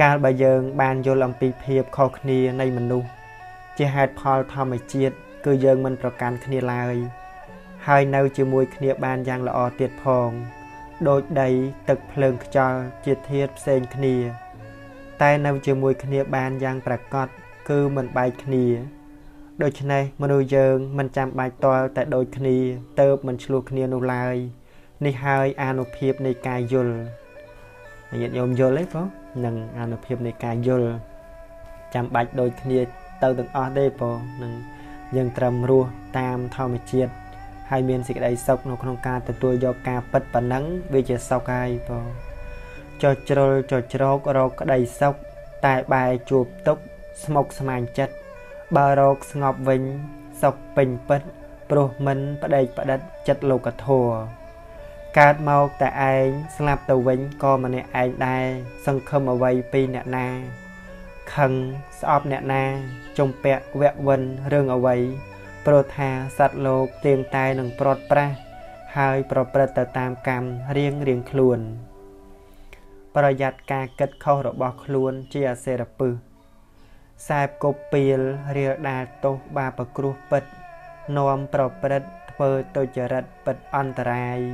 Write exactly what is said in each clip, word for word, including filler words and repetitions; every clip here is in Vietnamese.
Các bà dân bàn vô lòng bị phê khó khăn này mình nụ. Chỉ hạt phó thông mấy chiếc, cứ dân mình trọc cán khăn lại. Hai nâu chứa mùi khăn bàn giang là ổ tiệt phòng. Đôi đầy tực phương cho chiếc thiết xên khăn. Tại nâu chứa mùi khăn bàn giang bạc cót, cứ mình bài khăn. Đôi chân này, mình ưu dân, mình chạm bài toa tại đôi khăn, tớ mình sưu khăn nụ lại. Này hai anu phép này cài dùl. Nhận dùm dùl lấy phố. Nâng anu phép này cài dùl. Chạm bạch đôi khăn tớ từng ớt đê phố. Nhưng trầm rùa tam thao mệt chết. Hai miền sẽ đầy sốc nó không ca từ tôi do ca bất bản nắng. Vì chết sốc ai phố. Cho trô cho trô có rô có đầy sốc. Tại bài chụp tốc smok sàng chất. Bà rô ngọc vinh sốc bình bất. Bro mình bắt đầy bắt đất chất lô cả thùa. Các màu tại anh sẽ làm tàu vĩnh có mà nè anh đây. Xong không ở vây pi nè nà. Khăn sẽ ốp nè nà. Trong bẹt vẹt vân rương ở vây. Pro thà sạch lột tiền tay nâng prot pra. Hai pro pra tờ tam cam riêng riêng khuôn. Pro giặt ca kết khâu rồi bỏ khuôn chia xe đập bư. Sạp cô pil riêng đà tốt ba bà cửu bật. Nôm pro pra tờ tôi chờ rật bật on tờ rai.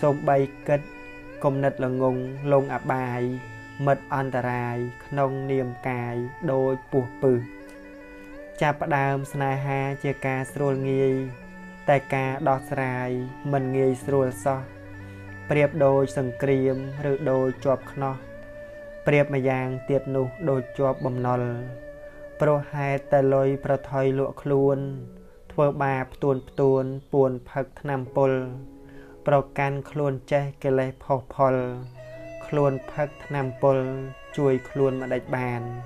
Xông bay kết, công nật là ngung, lông áp bài, mật an tà rai, nông niềm cài, đôi buộc bử. Chạp đàm sài ha chia ca srôl nghi, tài ca đọt rai, mình nghi srôl so. Priệp đôi sừng kriêm, rự đôi chọp khno. Priệp mà giang tiệt nụ đôi chọp bầm nol. Pro hai tà lôi pro thoi lụa khuôn, thua bạp tuôn tuôn buồn phật nam pol. Pro can khuôn cháy kê lê phô phôl. Khuôn phật nam pôl. Chuối khuôn mà đạch bàn.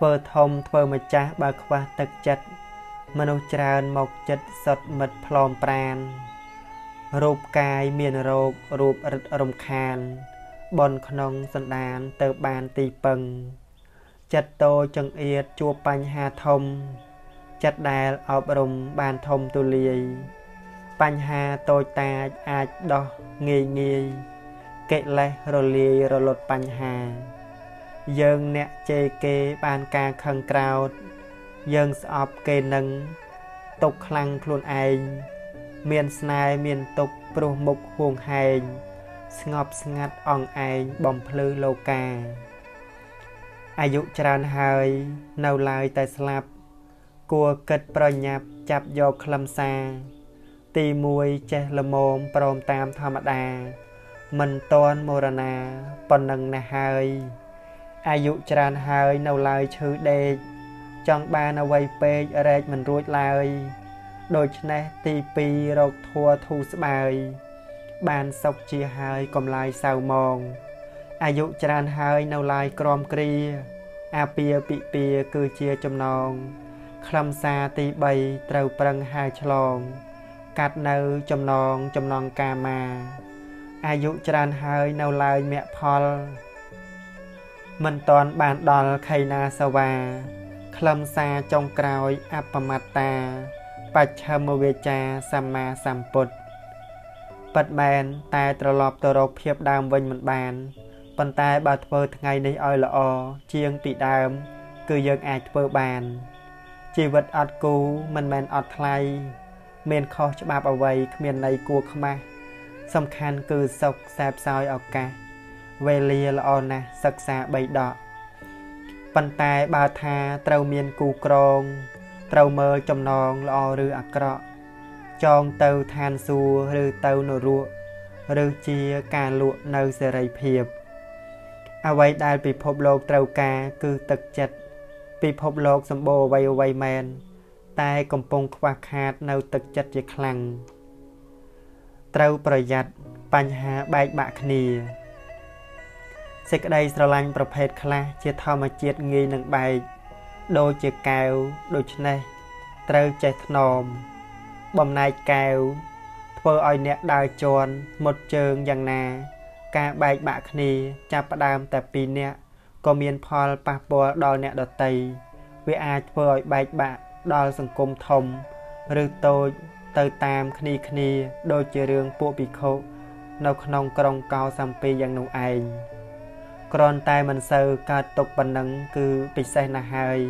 Thơ thông thơ mà cháy bà khóa tật chất. Mà nụ tràn mọc chất sọt mật phlom pran. Rụp cài miền rộp rụp rứt rộng khàn. Bọn khóng dân đàn tờ bàn tì bần. Chất tô chân yết chua bánh hà thông. Chất đài ọp rộng bàn thông tù liê. Bánh hà tôi ta ách đó nghi nghi. Kệ lê rô lì rô lột bánh hà. Dương nẹ chê kê bàn ca khăn kraut. Dương sọp kê nâng. Tục lăng khuôn anh. Miền snai miền tục brụ mục huồng hành. Ngọp ngắt ong anh bòm plư lô ca. Ai dụ tràn hơi. Nâu lai tài slap. Cua kết pro nhạp chạp dô khlâm xa. Tì mùi chế lờ mồm bồm tam thơ mặt đà. Mình tôn mô rà nà, bọn nâng nà hơi. Ai dụ tràn hơi nâu lời chư đê. Trong ba nâu vây bê rách mình rút lời. Đôi chân tì bì rột thua thu sắp ơi. Bàn sốc chia hơi cầm lời sao mòn. Ai dụ tràn hơi nâu lời crom kri. A bìa bị bìa cư chia chùm nòn. Khlam xa tì bầy trâu prân hai chlòn. Cát nâu chùm nòn chùm nòn ca mà. Ai dụ tràn hơi nâu lời mẹ phol. Mình toàn bàn đòn khay na sao bà. Khlam xa trong cõi Appamata. Pachhamovecha Sama Samput. Bật mẹn ta trở lọp tờ rộp hiếp đàm vinh mình bàn. Bần ta bà thơ ngay này oi lọ. Chiêng tị đàm. Cứ dân ai thơ bàn. Chỉ vật ọt cú mình mẹn ọt thay. Mình khó cho bạp ở vầy miền này cuộc mà. Xong khăn cư sọc xạp xói ọc ca. Về lìa là ồn à, sạc xa bầy đọ. Văn tài bà tha trâu miên cú krong. Trâu mơ trong non là ồ rư ạc rọ. Chọn tâu than xua rư tâu nổ ruộng. Rư chia ca luộc nâu xe rầy phiệp. À vầy đài bị phốp lột trâu ca cư tật chật. Bị phốp lột xâm bồ vầy vầy mẹn. Tài cầm bông khoa khát nâu tật chật dịa khăn. Trâu bởi giặt, bánh hạ bạch bạc nìa. Sẽ cái đây sẵn lành bởi phết khá chia thơ mà chiết nghi nâng bạch. Đôi chìa cao, đôi chân này. Trâu chết nồm. Bòm này cao. Thơ oi nẹ đào trốn, một trường dàng nà. Cả bạch bạc nìa, chạp đàm tạp bì nẹ. Có miền phôl bạc bò đòi nẹ đọt tây. Vì ai thơ oi bạch bạc đòi sẵn cung thông. Rư tôi tờ tam khní khní đôi chìa rương bộ bị khô. Nó không nông cổng cao xăm bì dàng nụ ảnh. Còn tay mình sơ ca tục bằng nâng cứ bị xe nà hơi.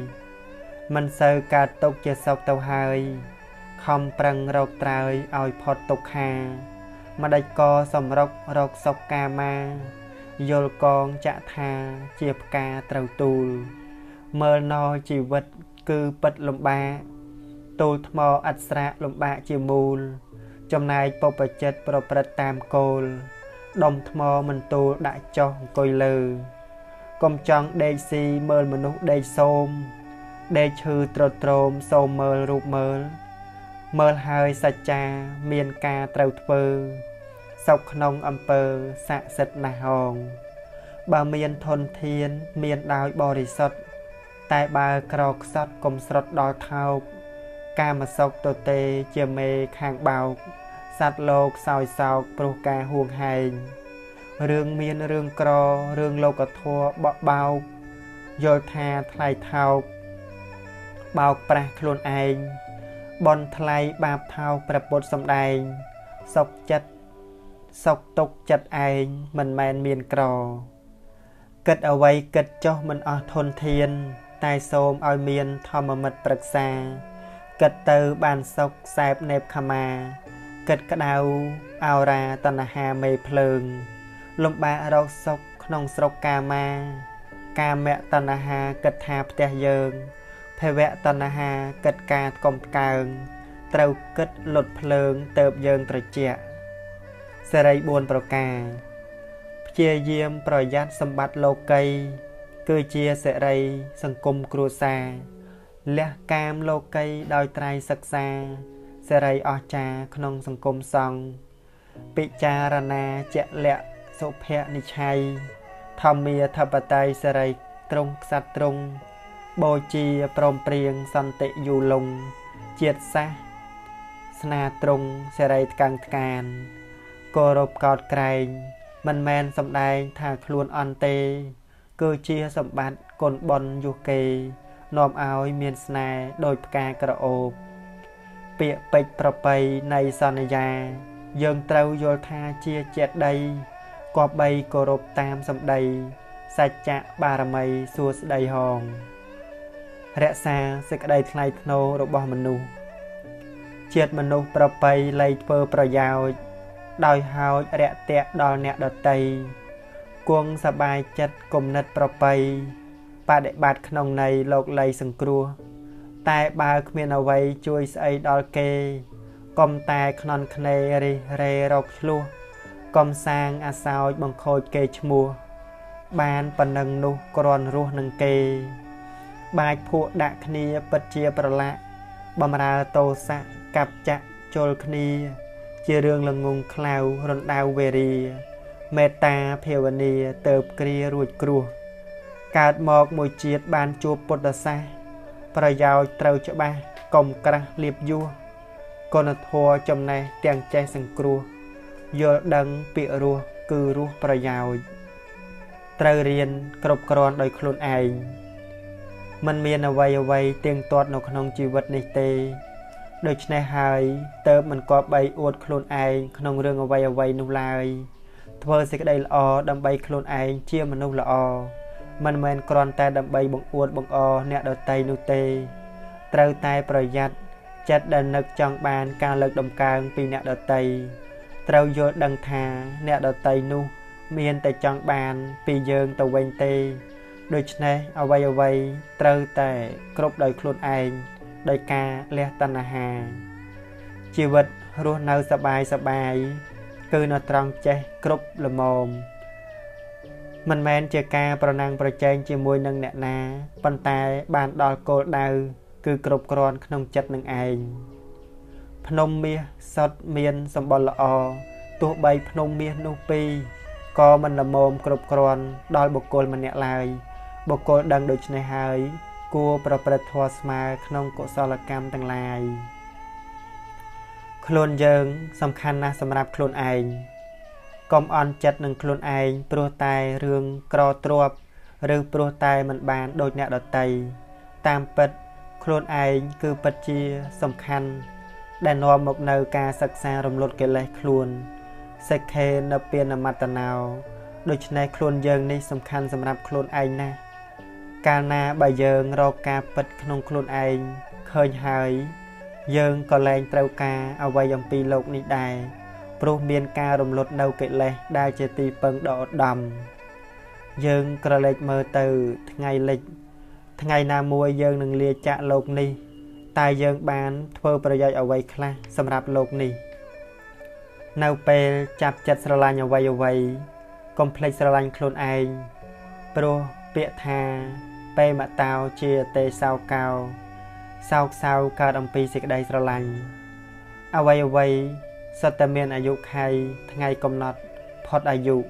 Mình sơ ca tục chia sọc tàu hơi. Không prăng rọc trời ôi phọt tục hà. Mà đạch có xòm rọc rọc sọc ca ma. Dôl con chạ thà chiếp ca trầu tù. Mơ no chỉ vật cứ bất lùm ba. Tù thmo ạch sạ lùm ba chiều mùn. Trong này bộ vật chất bộ vật tam côn. Đồng thmo mình tu đã cho coi lừ. Công chọn đề si mơ mình nút đề xôm. Đề chư trô trôm xôm mơ rụp mơ. Mơ hơi sạch cha miên ca trâu thơ. Sọc nông âm pơ xạ sạch nà hòn. Bà miên thôn thiên miên đói bò rì sọt. Tại bà krok sọt công sọt đói thao. Ca mà sọc tổ tê chìa mê kháng bào. Sát lộc sòi sọc bố ca huông hành. Rương miên rương cro rương lô cà thua bọ bao. Dồi tha thay thao. Bao pra khôn anh. Bọn thay bạp thao pra bột xâm đành. Sọc chất. Sọc tục chất anh. Mình men miên cro. Kết ở vây kết cho mình ở thôn thiên. Tài xôm oi miên thò mà mật bật xa. Kết từ bàn sọc xẹp nếp khả mà. Kết kết đau, ao ra tần hà mê phường. Lúc bà rau sốc, nông sốc ca ma. Ca mẹ tần hà kết thạp tè dương. Phê vẹ tần hà kết ca công càng. Trâu kết lột phường tợp dương trời trẻ. Sẽ rây buồn bảo ca. Chia diêm bảo giác xâm bát lô cây. Cứ chia sẽ rây sân cung cua xa. Lẹ cam lô cây đòi trai sạc xa. Sẽ rây ổ cha khôn sông cung xong. Bị cha ra na chạy lẹ sổ phẹ ni chay. Thầm mìa thập bà tay sẽ rây trung sát trung. Bồ chi prôm priêng sân tệ dù lùng. Chiệt xa sna trung sẽ rây càng càng. Cô rộp cọt cành. Mình men xong đai thạc luôn on tê. Cứ chia xong bát côn bon dù kì. Nôm áo miền sna đôi ca cỡ ộp. Bịa bịch bà bầy này xa nè già. Dương trâu vô tha chia chết đây. Có bầy cổ rộp tam xâm đầy. Sạch chạ bà ra mây xua xa đầy hòn. Rẽ xa sẽ đầy thay thô đồ bò mình nụ. Chết mình nụ bà bầy lấy phơ bà dào. Đòi hào rẽ tẹt đò nẹ đợt tây. Cuông xa bài chất cùng nết bà bầy. Bà đệ bạt khăn ông này lột lấy sừng crua. Tại bà khuyên ở vầy chui xây đo kê. Công tài khăn khăn rì rì rọc lua. Công sang à sao bằng khôi kê chmua. Bạn bà nâng nụ còn ruột nâng kê. Bạch phụ đạc khăn bật chia bà lạ. Bàm ra tô sạ cặp chạ chôl khăn. Chia rương lần ngung khlau rộn đau về rì. Mẹ ta phèo bà nì tợp kri ruột crua. Cát mọc mùi chiết bàn chua bột đà xa. Bà giàu trâu cho ba, cổng cả liệp vua. Còn ở thua trong này tiền che sẵn crua. Giờ đấng bịa rùa, cư rùa bà giàu. Trâu riêng, cộp còn đôi khôn ảnh. Mình miên ở vầy ở vầy tiền tốt nó không chì vật này tê. Đôi chân này hơi, tớ mình có bày uốt khôn ảnh, không rương ở vầy ở vầy nụ lai. Thơ sẽ cái đây là o, đâm bày khôn ảnh, chia mà nụ là o. Mình mên còn ta đậm bầy bóng uốt bóng o nẹ đợt tay nụ tê. Trâu tay bà giặt. Chất đần nực trong bàn ca lực đồng càng vì nẹ đợt tay. Trâu vô đần thà nẹ đợt tay nụ. Miên tay trong bàn vì dương tàu quên tê. Đôi chân này ở vây ở vây. Trâu tay cốp đời khuôn anh. Đời ca lê tân hà. Chị vật rùa nâu xa bài xa bài. Cứ nó tròn chê cốp lờ mồm. Mình men chia ca bà năng bà chênh chia mùi nâng nẹ nà. Bọn tay bàn đo cô đau. Cứ cộp còn nông chất nâng anh. Phnom mía sọt miên xong bọn lọ. Tụ bày phnom mía nụ pi. Có mình là mồm cộp còn đo bộ cô mình nẹ lại. Bộ cô đăng đôi chân này hơi. Cô bà bà thua sma nông cổ so là cam tăng lại. Khuôn dương xong khăn nà xong rạp khuôn anh. Công on chất nâng khuôn anh, bố tay rương cỏ trộp, rương bố tay mình bán đôi nẹ đợt tay. Tam bật, khuôn anh cứ bật chia xong khăn. Đàn hoa một nơi ca sạc xa rộng lột kê lệch khuôn. Sẽ khê nợ biên ở mặt tà nào. Đôi chân này khôn dường này sầm khăn sầm rạp khôn anh na Cả na bà dường rô ca bật khôn khôn anh Khơi hơi dường có lên trao ca Ở vầy dòng pi lục này đài Bố miên ca rùm lột nâu kệ lệ Đài chế tì bần đỏ đầm Dường có lệch mơ từ Ngày lịch Ngày na mua dường nâng lia chạ lục này Tài dường bán thơ bà dạy ở vầy khla sầm rạp lục này Nào bê chạp chất sơ lành ở vầy ở vầy Complex sơ lành khôn anh Bố bịa thà Bê mạ tao chia tê sao cao Sao sao cao đồng pi xịt đầy sơ lành Ở vầy ở vầy Sao ta miên ả dụ khai Ngay công nọt Phót ả dụ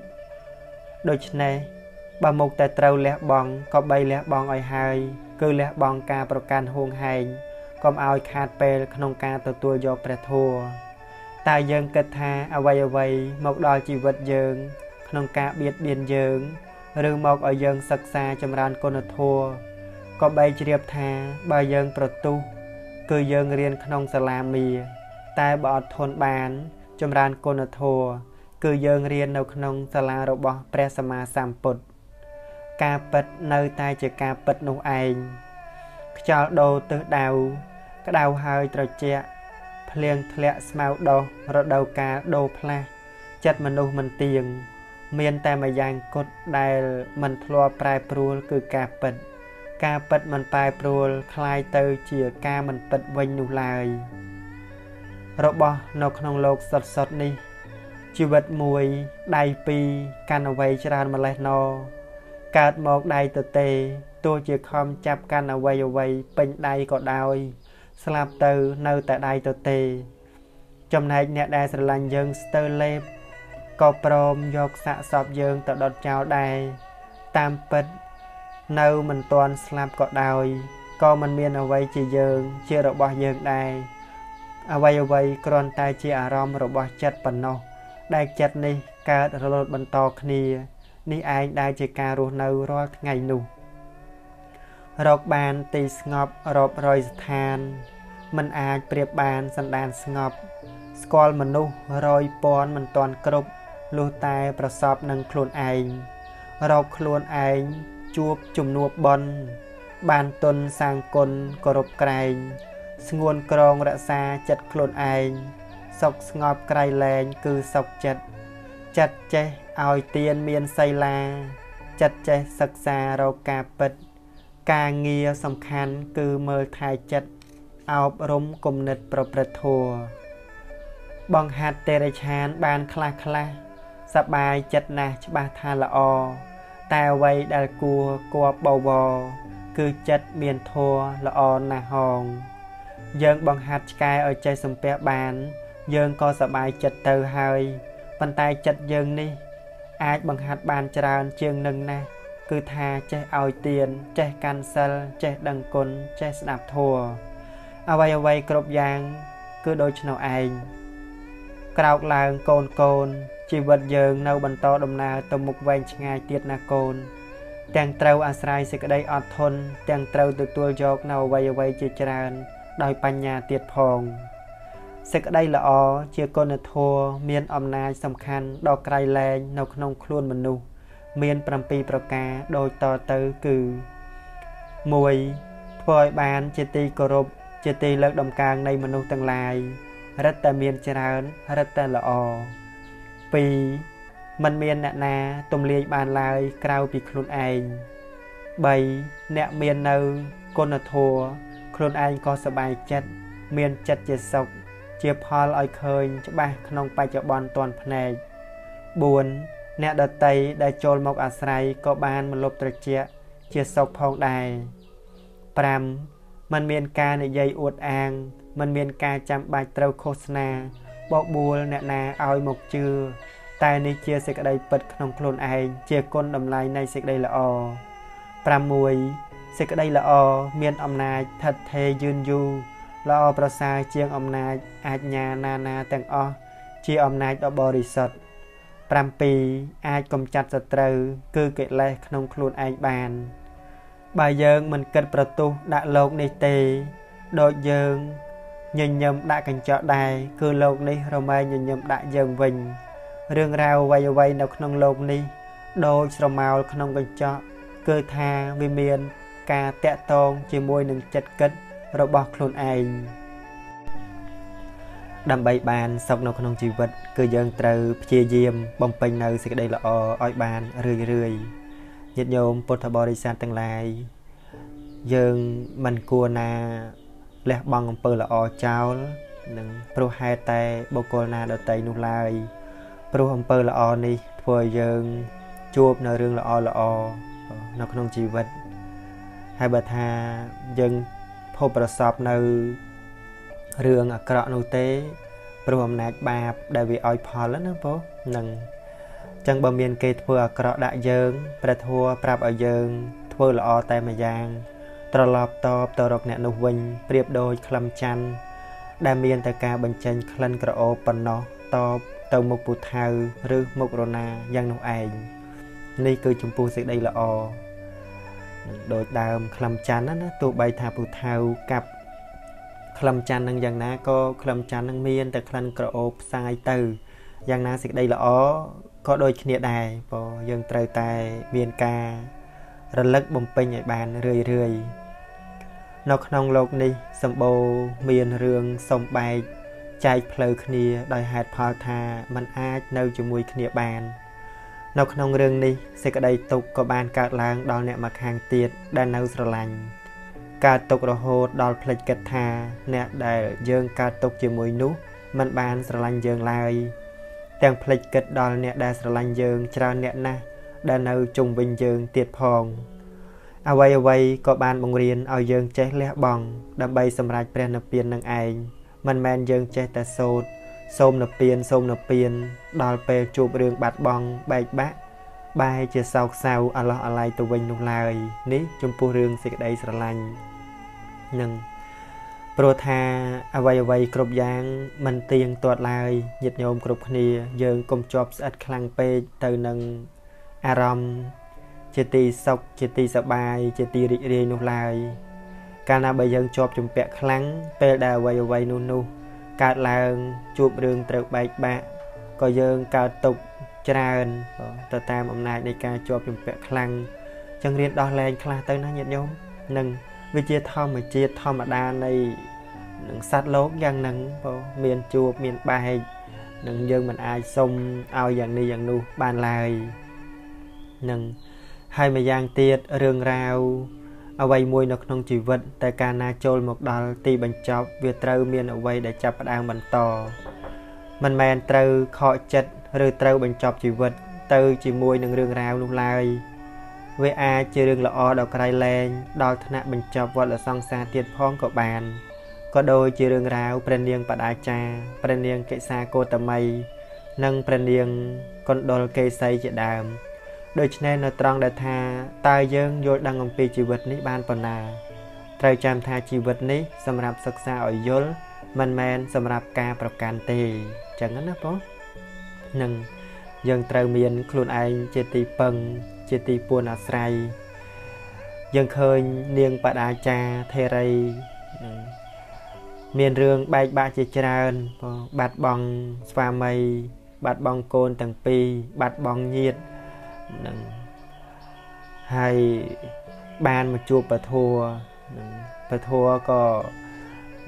Đôi chân này Bà mục ta trâu lẽ bóng Có bay lẽ bóng oi hai Cứ lẽ bóng ca bảo can hôn hành Công oi khát bê Khăn ca tờ tùa dô bà thua Ta dân kết tha ở vầy ở vầy Một đòi chỉ vật dân Khăn ca biết biên dân Rừng một ở dân sạc xa châm rán cô nợ thua Có bay chỉ điệp tha Bà dân bảo tu Cứ dân riêng khăn xa la mìa Tại bỏ thôn bán, châm rán cô nợ thua, cứ dân riêng nâu khăn xa la rô bỏ pre xa ma xàm bụt. Cá bật nâu tay chứa cá bật nâu anh. Cho đô tư đau, cá đau hơi trò chẹ, phliêng thịa smao đô, rô đô cá đô phla, chất mà nâu mình tiền. Miên tay mà dàng cốt đài mình thua prai prul cứ cá bật. Cá bật mình prai prul, khai tư chìa cá mình bật vinh nâu lại. Rô bó nô khăn lột sọt sọt ni Chì vật mùi Đài pi Căn ở vầy chả ràn mà lẹt nô Cát mộc đài tờ tê Tôi chìa khom chạp căn ở vầy ở vầy Bình đài có đòi Slap tư nâu tại đài tờ tê Trong này nẹ đài sẽ lành dân Stơ lếp Có prom dọc xạ sọp dân tờ đọt chào đài Tam bật Nâu mình toàn slap có đòi Có mình miên ở vầy chì dân Chìa rô bó dân đài Ở vầy ở vầy, còn ta chỉ ả rõm rồi bỏ chất bằng nó. Đại chất này, cả rồi lột bằng to khní. Ní anh đã chỉ cả rùa nâu rồi ngay nụ. Rọc bàn tì ngọp rộp rồi than. Mình ách priệp bàn sẵn đàn ngọp. Skol mình nụ rồi bốn mình toàn cục. Lưu tay bà sọp nâng khuôn anh. Rọc khuôn anh chuốc chùm nụ bần. Bàn tuân sang côn cổ rộp cành. Nguồn krong rạ xa chất khôn anh Sọc ngọp cài lên cư sọc chất Chất chế oi tiên miên xây la Chất chế sạc xa rô ca bật Ca nghi xong khăn cư mơ thai chất Áo rung cùng nịch bro bật thua Bọn hạt tê rê chán bàn khla khla Sạp bài chất nà cho bà tha là o Ta vây đà cua cua bầu bò Cư chất miên thua là o nà hòn Dân bọn hạt cây ở chơi xung phép bàn Dân có sợ bài chật từ hơi Vân tay chật dân đi Ách bọn hạt bàn tràn chương nâng nè Cứ tha chơi oi tiền Chơi cancel Chơi đăng côn Chơi sạp thua Away away cổ giang Cứ đôi chân anh Cậu làng côn côn Chỉ vật dân nâu bần to đồng nào Tông mục vệnh ngay tiết nà côn Tàng trâu ả srai sẽ ở đây ọt thôn Tàng trâu từ tuôi dọc nào away away chơi tràn Đói bàn nhà tiệt phòng Sẽ ở đây là ó Chia con ở thua Miên ôm nai xong khăn Đo cài lên Nâu khăn khuôn mình nụ Miên bàm bì bảo cá Đôi to tớ cử Mùi Thôi bàn Chia ti cổ rụp Chia ti lớp đồng càng Này mình nụ tầng lại Rất ta miên chả rán Rất ta là ó Vì Mình miên nạ nà Tùm liêng bàn lại Cao bì khuôn anh Bày Nẹ miên nâu Con ở thua Khuôn anh có sợ bài chất, miên chất chế sọc, chia phol oi khơi cho bà khăn bài cho bọn toàn phần này. Bốn, nẹ đợt tây đã chôn mộc ả srai có bàn một lộp trật chế, chia sọc phong đài. Pram, mình miên ca nẹ dây uột an, mình miên ca chăm bài trâu khô sna, bộ buồn nẹ nà oi mộc chư, tài nè chia sẽ ở đây bật khăn khuôn anh, chia con đầm lai này sẽ ở đây là ồ. Pram mùi, Sẽ ở đây là ồ, miên ôm nạch thật thê dương du Là ồ bà xa chiêng ôm nạch ách nhà nà nà tàng ồ Chia ôm nạch ở bò rì sọt Pram pì, ách cầm chặt sạch trâu Cứ kệ lệ khăn khuôn ách bàn Bà dương mình kết bà tu đã lột này tì Đôi dương Nhìn nhầm đã cảnh trọ đài Cứ lột này rồi mê nhìn nhầm đã dương vinh Rương rào vầy vầy nào khăn lột này đôi sầm màu không cần cho cơ tha vi miền ca tẹt tông chỉ môi nâng chật cất rồi bỏ luôn anh đầm bay bàn sọc nó không chịu vật cơ dân từ chia diêm bông pin nơi sẽ đây là oi bàn rười rười nhiệt nhôm potoborisan tương lai dân mình cua na lẽ bằng bờ là o cháo nâng pro hai tay bọc na đôi tay nung lai pro hầm bờ là o này thôi dân chuột nơi rương là o là o nó không chịu vật hai bậc hà dân hộp bờ sập nơi rương ở cọ nô tế rùm nát bạp đại vị oi phò lắm đó bố nâng chẳng bờ miền kê thua ở cọ đại dương bà thua prap ở dương thua là o tay mà giang trò lọp tọp tờ rọc nẹ nô vinh priệp đôi khlam chăn đa miền ta ca bình chanh khăn cọ ô bần nó tọp tàu mục bụt thao rư mục rô na giang nô ảnh ni cư chung phu sẽ đây là o đôi đàm khlam chăn á tụ bay thà bụt thao cặp khlam chan năng giang ná có khlam chan năng miên từ khăn cờ ốp sang ai từ giang ná đây là ó có đôi kia đài bò dân trời tài miên ca rất lắc bông pin ở bàn rười rười nó không lột đi sầm bồ miên rương sông bay chạy phơi kia đòi hạt phò thà mình ai nấu cho mùi kia bàn nó không rương đi sẽ đây tục có bàn cả làng đòi nẹt mặt hàng tiệt đang nấu sờ lành ca tục rồi hốt đòi phật kết thà nè để dương ca tục chỉ mùi nút mình bán sờ lanh dương lại đang phật kết đòi nè để sờ lanh dương trao nè na đã nấu chung bình dương tiệt phòng away away có ban bông riêng ao dương chết lẽ bằng đâm bay xâm rạch bè nập biên nâng ảnh mình men dương chết ta sốt xôm nập biên xôm nập biên đòi phê chụp rương bạt bong bạch bát bài chia sau sau ở lo ở lại tụi mình nung lại ní chung phu rương sẽ đây sờ lanh nâng pro tha away away cột giang mình tiền tuột lại nhiệt nhôm cột khnia dương công chọc sát khăn pe từ nâng aram chia ti sọc chia ti sập bài chia ti rịt rì nung lại cana bây giờ chọc chụp bẹt khăn pe đà away away nung nung cát làng chụp rương từ bạch bạ có dương cao tục tràn tờ tam hôm nay đây ca chụp chụp bẹt khăn chẳng riêng đo lên khăn tới nó nhiệt nhôm nâng vì chia thom mà chia thom mà đa này nâng sát lốp giang nâng miền chuột miền bài nâng dương mình ai xông ao giang đi giang nu bàn lại nâng hai mà giang tiệt rương rau ở vây môi nó không chỉ vật tại ca na trôi một đòn tì bánh chọc việt trâu miền ở vây để chập đang bánh to mình men trâu khỏi chật rồi trâu bánh chọc chỉ vật từ chỉ môi nâng rương rau luôn lại với ai chưa rương là o đầu cây lên đòi thân hạ bánh chọc gọi là song xa tiệt phong của bàn có đôi chưa rương rau bền niêng bạt ai cha bền niêng kệ xa cô tầm mây nâng bền niêng con đôi cây xây chợ đàm đôi chân nó tròn đại tha tai dương vô đang ngầm pì chỉ vật ní ban phần nào trâu chạm tha chỉ vật ní sầm rạp sắc xa ở dốt mình men sầm rạp ca bọc can tì chẳng ngắn đó nâng dân trâu miền khuôn anh chia tì bần chia tì buồn áo sài dân khơi niêng bạt ai cha thề rầy miền rương bay ba chia tràn bạt bong pha mây bạt bong côn tầng pi bạt bong nhiệt nâng hai ban mà chua bà thua bà thua có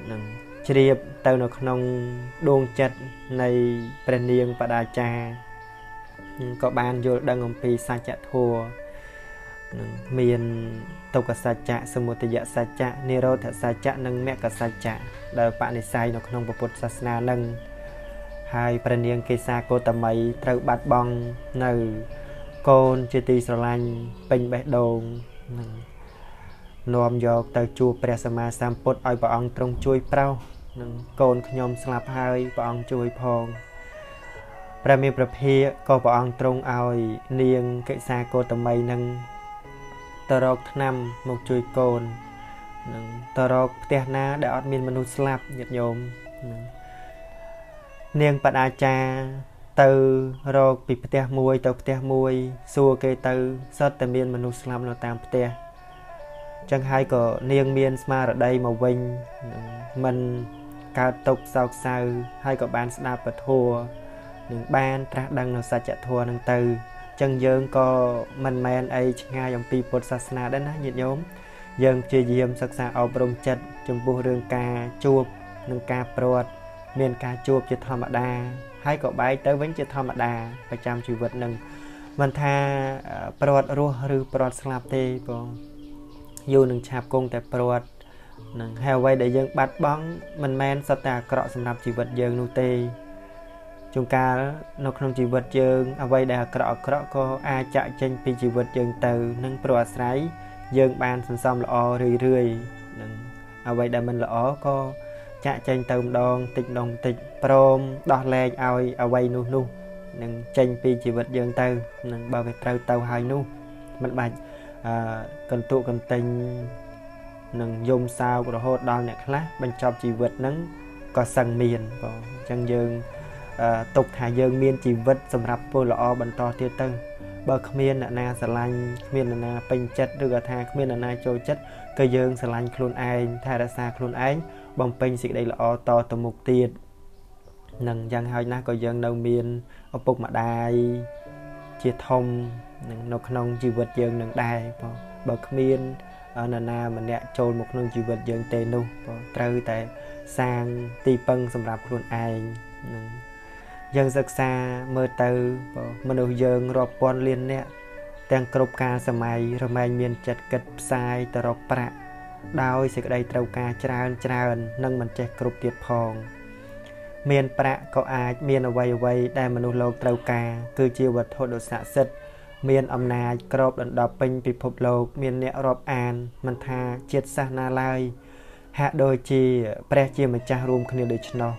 nâng triệp tao nó không đôn chật này bền niêng và đà cha có ban vô đang ngầm pì xa chạ thua miền tộc cả xa chạ sơ một thời gian xa chạ nero thật xa chạ nâng mẹ cả xa chạ đời bạn này sai nó không có bột xa xa nâng hai bền niêng kê xa cô tầm ấy trâu bát bong nâu con chia ti sờ lanh bình bẹt đồn nôm dọc tàu chua presama samput oi bà ông trong chui prao con nhom slap hai bà ông chui phong prami praphe co bà ông trong oi niêng kệ xa cô tầm mây nâng tarok năm một chui con tarok tè na đã ọt miên manu slap nhiệt nhôm niêng bạn a cha từ rồi bị pte môi tàu pte môi xua cây từ sót tầm miên manu slam nó tam pte chẳng hai cỡ niêng miên smart ở đây màu vinh mình cao tục sau sau hai cỡ ban snap và thua những ban tra đăng nó sạch chạ thua nâng từ Chân dương có mình men ai ngay dòng pi bột sạch na đến á nhiệt nhóm dương chơi diêm sạch sạch ở bồng chật chừng bu đường cà chuột đường cà bột miền cà chuột chơi thò mặt đà hai cậu bé tới vẫn chơi thò mặt đà và chạm chịu vật nâng mình tha bột ruột rư bột slab tê còn dù nâng chạp cung tại bột nâng heo quay để dương bắt bóng mình men sạch tà cọ sầm nạp chịu vật dương nô tê chúng ta nó không chỉ vật dương à vậy đã cọ cọ có ai chạy trên pin chỉ vật dương từ nâng pro sấy dương bàn song song là o rười rười à vậy đã mình là o có chạy trên từ đòn tịch đồng tịch prom đọt lẹ ai à vậy nu nu nâng trên pin chỉ vật dương từ nâng bảo vệ tàu tàu hai nu mình bạch cần tụ cần tình nâng dùng sao của đồ hốt đòn này khác bên trong chỉ vật nâng có sần miền còn chân dương tục thả dương miên chỉ vật sầm rập vô lọ bẩn to tiêu tưng bờ miên là na sờ lanh miên là na pin chất đưa thả miên là na trôi chất cây dương sờ lanh khôn ai thả ra xa khôn ánh bằng pin xịt đây lọ to từ mục tiền nâng giang hai na cây dương đầu miên ở bục mặt đài chia thông nâng nọc nông chỉ vật dương nâng đài bờ miên ở na na mình đã trôi một nông chỉ vật dương tê nu trừ tại sang ti pưng sầm rập khôn ai dân giặc xa mơ từ mà đầu dân rộp bọn liên nẹ tên cộp ca xa mày rồi mày miền chật kịch sai tờ rộp bạc đau sẽ đây trâu ca tràn tràn nâng mình chạy cộp tiệt phòng miền bạc có ai miền ở vầy vầy đây mà nụ lâu trâu ca cư chiêu vật hộ đồ xạ xịt miền ẩm nà cộp đợn đọc bình bị phục lột miền nẹ rộp an mình thà chiết xa na lai hạ đôi chi bè chia mình cha rùm khăn đều chân nó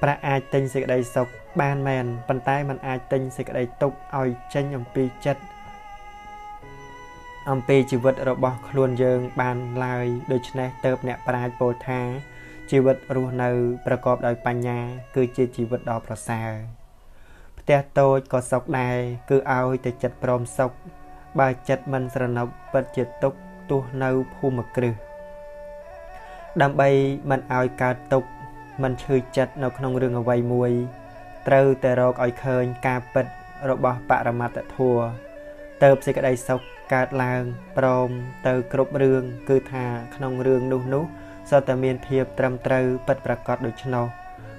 bà ai tinh sẽ đầy sọc ban mèn bàn tay mình ai tinh sẽ đầy tục oi chanh ông pi chất ông pi chỉ vật rồi bỏ luôn dương bàn lời đôi chân này tớp nẹ bà bồ thá chỉ vật rùa nâu bà cọp đời bà nhà cứ chia chỉ vật đỏ bà xa bà tôi có sọc này cứ oi tới chất bòm sọc bà chất mình sẽ nọc vật chỉ tục tu nâu phu mực rư đâm bay mình oi cả tục mình chơi chật nó không rừng ở vầy mùi trâu tờ rô coi khơi ca bật rồi bỏ bạ ra mặt đã thua tớp sẽ cái đây sọc cát làng prom tờ cốp rương cứ thà không rừng nụ nụ do tờ miền thiệp trầm trâu bật bạc cọt được chân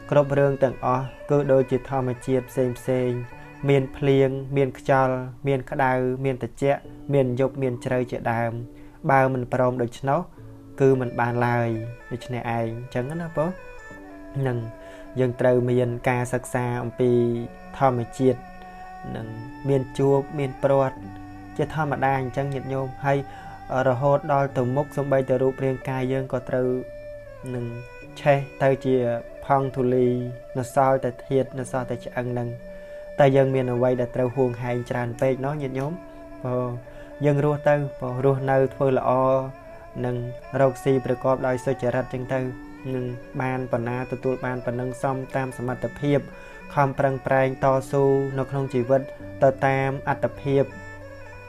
cốp rương tầng ó cứ đôi chỉ thò mà chiếp xem xem miền pliêng miền khchol miền khá đau miền tạch chẹ miền dục miền trời chẹ đàm bao mình prom được chân cứ mình bàn lời được chân này ai chẳng nó bố nâng dân trâu miền ca sắc xa ông pi thò mà chiết nâng miền chuột miền prot chết thò mà đa chẳng nhiệt nhôm hay rồi hốt đo từ mốc sông bay từ ruộng riêng ca dân có trâu nâng che tay chia phong thu lì nó soi tại thiệt nó soi tại ăn nâng tay dân miền ở quay đã trâu huồng hai tràn về nó nhiệt nhôm dân ruột tơ ruột nâu thôi là o nâng râu xì bờ cọp đòi soi chả rạch chân tơ nâng bàn bàn na tụt tụt bàn bàn nâng xong tam sầm mặt tập hiệp khom prang prang to su nó không chỉ vật tơ tam ắt tập hiệp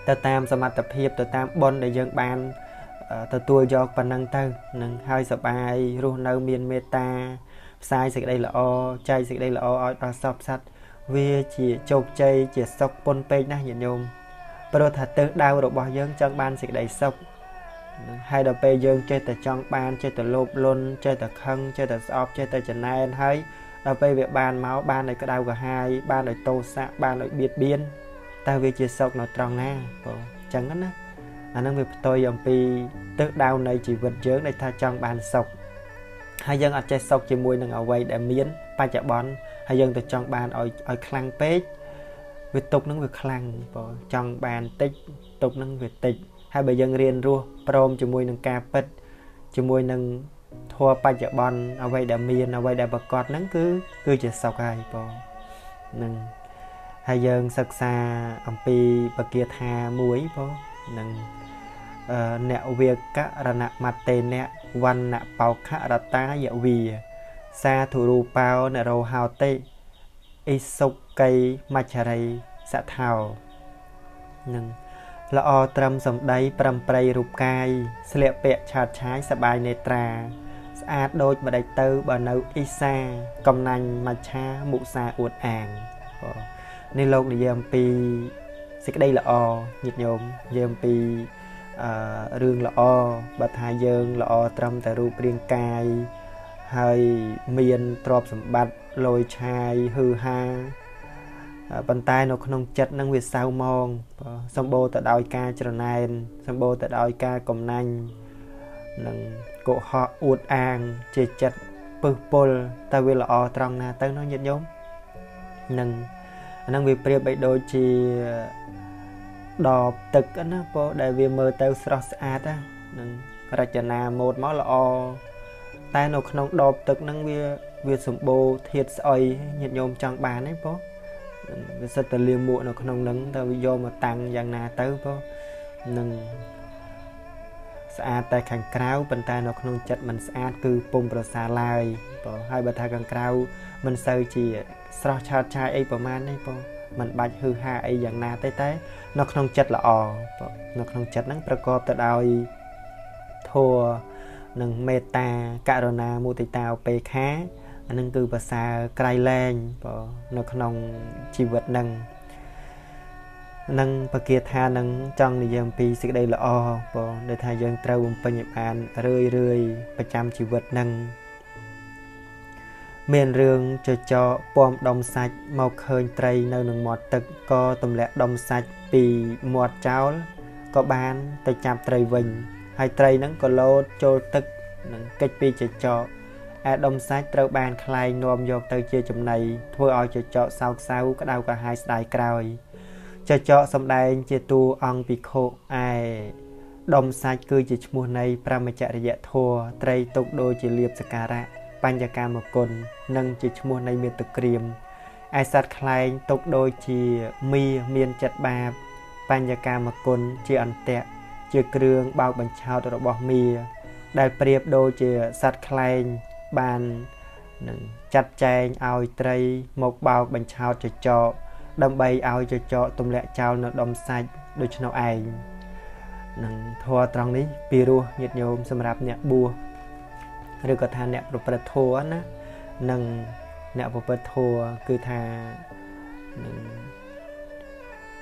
tơ tam sầm mặt tập hiệp tơ tam bon để dương bàn tơ tuôi giọt bàn nâng tơ nâng hai sập ai ru nâu miền meta sai sực đây là o chay sực đây là o o sập sạch vía chỉ chột chay chỉ sọc pon pe na nhiệt nhôm pro thật tự đau độ bỏ dương chân bàn sực đây sọc hai đầu pe dương chơi từ trong ban chơi từ lốp luôn chơi từ khăn chơi từ sọp chơi từ chân này thấy đầu pe việc ban máu ban này có đau cả hai ban này tô xạ ban này biệt biên tao về chia sọc nó tròn na chẳng hết á anh đang việc tôi dòng pi tức đau này chỉ vật dưỡng này tha trong ban sọc hai dân ở chơi sọc chỉ mùi nằng ở quay để miến ba chả bón hai dân từ trong ban ở ở khăn pet việc tục nâng việc khăn trong ban tích tục nâng việc tịch hai bây giờ riêng rùa prom chỉ mùi nâng ca bật chỉ mùi nâng thua ba chợ bon ở đây đã miền ở đây đã bật cọt nắng cứ cứ chỉ sau cái còn nâng hai giờ sạc xa ông pi bật kia thà muối po nâng nẹo việc cả là nạ mặt tên nẹo văn nạ bao khả là ta dạo vì xa thủ đô bao nẹo râu hào tây isok cây mà chả đây xã thảo nâng là o trầm sầm đầy trầm đầy rụp cay sẹo bẹ chặt trái sạ bài netra sạ đôi mà đầy tơ bờ nấu isa cầm nành mà cha mụ sa uột àng nên lâu để dầm pi Sẽ cái đây là o, nhịp nhôm, dơm pi, rương là o, bát hai dơm là o, trăm tà ru priêng cai, hơi miên, trọp sầm bát, lôi chai, hư ha. Bàn tay nó không chật năng việc sao mong, xong bô tà đòi ca trở nên, xong bô tà đòi ca cầm nanh, nâng cổ họ uột an, chê chật, bơ bô, ta vi là o, trăm na tớ nó nhịp nhôm. Nâng năng việc bia bậy đôi chi đò tực á nó po đại vi mơ tàu sross át á nâng rachana một máu là o tai nó không đò tực năng vi vi sủng bồ thiệt sợi nhiệt nhôm chẳng bàn ấy po vi sơ tờ liềm muộn nó không nâng tàu vi vô mà tăng giang na tàu po nâng sa tai càng cáu bàn tai nó không chặt mình sa cứ pum pro sa lai po hai bàn tai càng cáu mình sơ chi sao cha cha ấy bờ man ấy bờ mình bạch hư ha ấy dạng na té té nó không chật là o nó không chật nắngประกอบ tới đòi thua nâng meta carona multi tao pe khá nâng cứ bờ xa cày lên bờ nó không chi vật nâng nâng bờ kia tha nâng trong này dạng pi xí đây là o bờ để thay dạng trâu bông pe nhật bản rơi rơi bờ trăm chi vật nâng miền rừng cho cho bom đông sạch màu khơi tây nơi nương mọt tực co tầm lẹ đông sạch vì mọt cháo có bán tay chạm tây vịnh hai tây nắng có lô trôi tực nắng cách pi cho cho à đông sạch trâu bàn khai nôm vô tây chia chấm này thôi ao cho cho sao sao có đau cả hai đại cày cho cho xong đây chia tu ăn bị khô ai đông sạch cứ chỉ mùa này pram chạy dạ thua tây tục đôi chỉ liệp sakara ban gia ca một cồn nâng chỉ mua này miền tây kìm ai sát khai tốc đôi chỉ mi miền chặt ba ban gia ca một cồn chỉ ăn tẹt chỉ kêu bao bánh cháo rồi bỏ mi đại priệp đôi chỉ sát khai bàn chặt chanh ao tây một bao bánh cháo cho cho đâm bay ao cho cho tôm lẹ cháo nó đom sạch đôi chân ai nâng thua trăng đấy piru nhiệt nhôm xâm rạp nhẹ bùa rồi có thà nẹp bột thô á, nâng nẹp bột thô cứ thà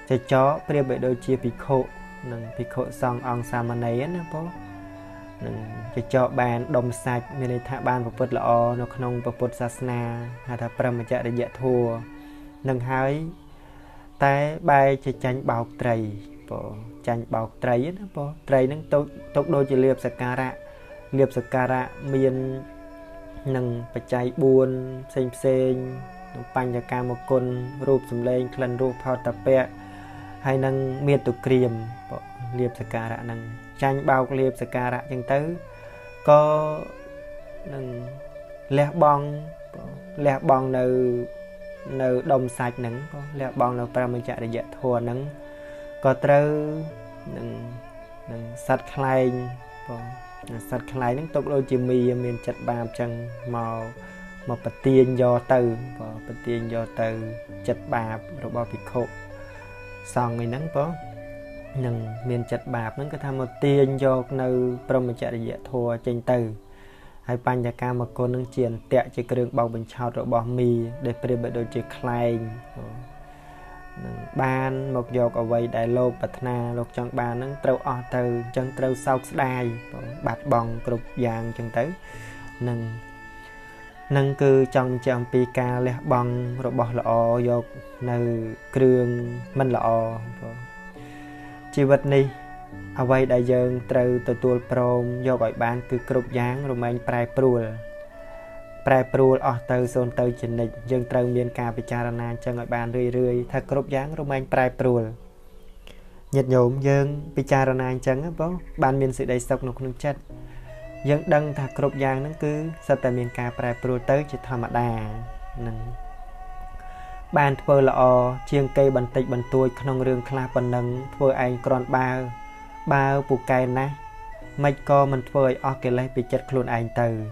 cho chó bây giờ đôi chia bị khổ, nâng bị khổ xong ăn xàm mà này á nè bố, nâng cho chó bàn đồng sạch mình lấy thà bàn bột là o nó không bột sasna, hà thà pram mà chạy để dễ thua, nâng hái tay bay cho tránh bọc trầy, bố tránh bọc trầy á nè bố, trầy nâng tốc tốc đôi chỉ liệp sakara nghiệp sắc cara miền nâng bạch trái buồn xanh xanh nông ca một con rùp sầm lên khăn rùp phao tập bẹ hay nâng miền tụ kiềm nghiệp sắc cara nâng tranh bao nghiệp sắc cara chẳng tới có nâng lẹ bong lẹ bong nở nở đồng sạch nắng lẹ bong nở para mình chạy để dễ thua nắng có trơ nâng nâng sát khai sát khai nắng tốc đôi chỉ mi miền chặt ba chân màu màu bạch tiền do từ và bạch tiền do từ chặt ba rồi bao bị khô xong người nắng có nâng miền chặt ba nắng có tham một tiền do nơi prom mình chạy dễ thua trên từ hai ban nhà ca mà cô nâng chuyền tẹt chỉ cần bao bình cháo rồi bỏ mi để bề bề đôi chỉ khai ban một giọt ở vây đại lô bạch na lột chân ba nắng trâu o từ chân trâu sau đai bạt bòn cục vàng chân tới nâng nâng cư trong chân pika lẹ bòn rồi bỏ lọ giọt nừ kương mình lọ chi vật ni ở vây đại dương trâu từ tuột prom do gọi ban cư cục vàng rồi mình prai prul Prai prul ở từ zone từ trình lịch dân trâu miền ca bị charana cho người bàn rươi rươi thật cốp dáng roman prai prul nhiệt nhộm dân bị charana chẳng á bố bàn miền sự đầy sọc nục nung chất dân đăng thật cốp dáng nó cứ sao tại miền ca prai prul tới chỉ thầm đà nâng bàn thơ là o chiêng cây bần tịch bần tuổi không rương khla bần nâng thơ anh còn ba ba bù cây na mày co mình thơ ở cái lấy bị chất luôn anh từ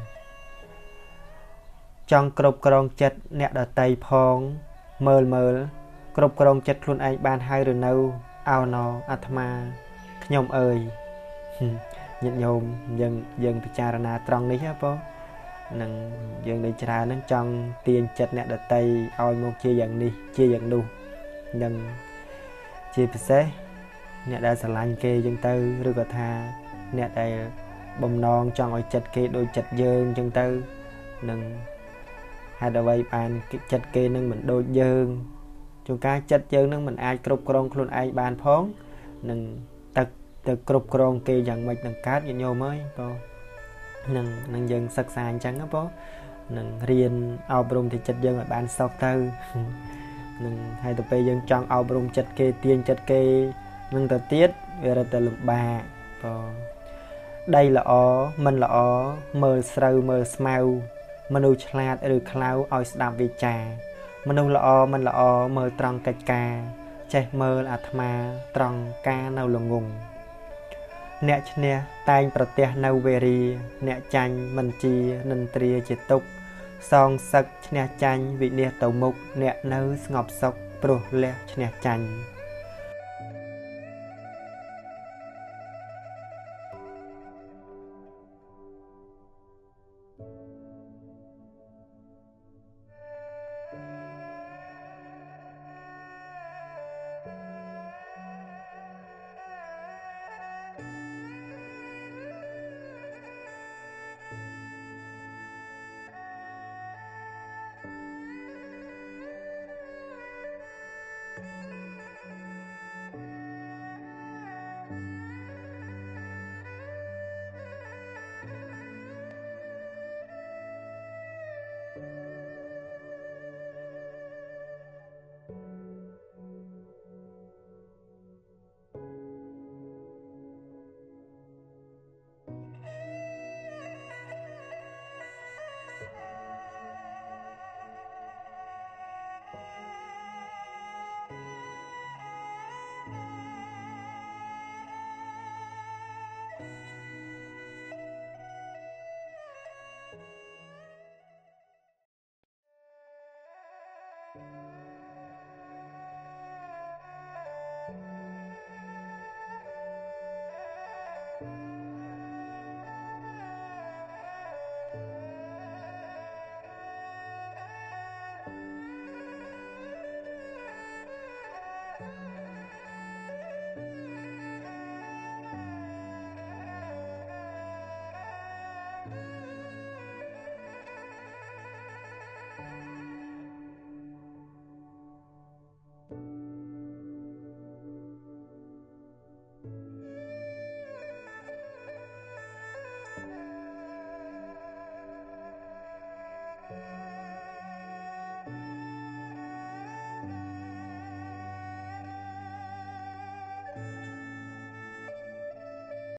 trong cột còng chật nẹt ở tay phong mờ mờ cột còng chật luôn anh bàn hai rồi nâu ao nó atma nhom ơi nhận nhom dân dân picharana trong đấy á po nâng dân đây trà nâng trong tiền chật nẹt ở tay ao mông chia dần đi chia dần luôn nâng Chỉ phải xế nét đã sẵn lành kê dân tư rồi có thà nét đã bông non cho ngồi chật kê đôi chật dương dân tư nâng hai đầu bay bàn chật kê nâng mình đôi dương chúng ta chật dương nâng mình ai cục cron luôn ai bàn phóng nâng tật tật cục cron kê dần mạch nâng cát như nhau mới bố nâng nâng dân sạc sàn chẳng á bố nâng riêng ao bông thì chật dương ở bàn sọc tư nâng hai tập bây dân trong ao bông chật kê tiên chật kê nâng tập tiết về ra tập lục bà bố đây là ó mình là ó mờ sâu mờ smell manu chlát rồi cloud oi đam vi trà manu là ó mình là ó mờ tròn cạch cà che mờ là thma tròn ca nâu lồng ngùng nẹt nè tay bật tè nâu veri nẹt chanh mình chi nần tria chỉ tục song sắc nẹt chanh vị nẹt tàu mục nẹt nâu ngọc sọc pro lẹt nẹt chanh